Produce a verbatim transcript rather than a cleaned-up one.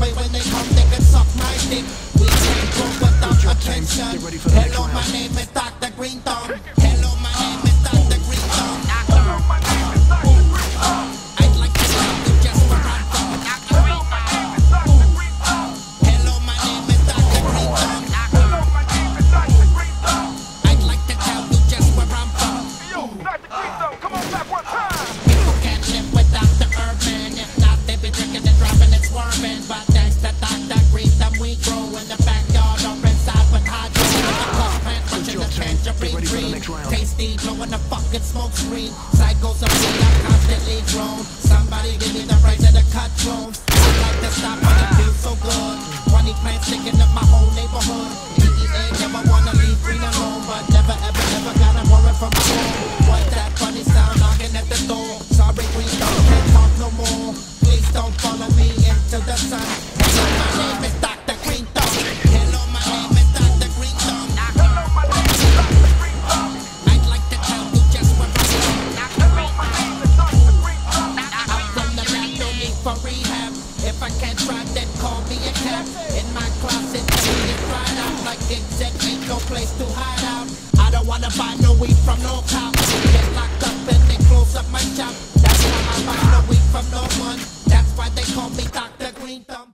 me when they come, they can suck my dick. We can't go without attention. Hello, my name is Doctor Green Thumb. Hello, my name is Doctor Green Thumb. Hello, my name is Doctor Green Thumb. I'd like to thank you just for my thumb. Hello, my name is Doctor Green Thumb. Hello, my name is Doctor Green Thumb. Hello, my name is Doctor Green Thumb. I'd like to tell you just where I'm from. Yo, Doctor Green Thumb, come on back one time. People can't live without the urban. If not, they've been drinking and dropping and swerving. But thanks to Doctor Green Thumb, we grow in the backyard or inside with hot dogs. Ready for the next round. Tasty, blowing the fucking smoke screen. Cycles of me, I'm constantly grown. Somebody give me the price of the cut drones. I like to stop, but it feels so good. twenty plants sticking up my whole neighborhood. E D A never wanna leave green alone, but never ever ever got a warrant from my home. What that funny sound knocking at the door? Sorry, green don't can't talk no more. Please don't follow me into the sun. Hello, my name is Doctor Green Thumb. Hello, my name is Doctor Green Thumb. Hello, my name is Doctor Green Thumb. I'd like to tell you just where I'm from. Hello, my name is Doctor Green Thumb. I'm from the lab, no need for rehab. If I can't try, then call me a cab. In my closet, it's right out. Like exec, ain't no place to hide out. I don't wanna buy no weed from no cop. Get locked up and they close up my shop. That's why I buy no weed from no one. That's why they call me Doctor Green Thumb.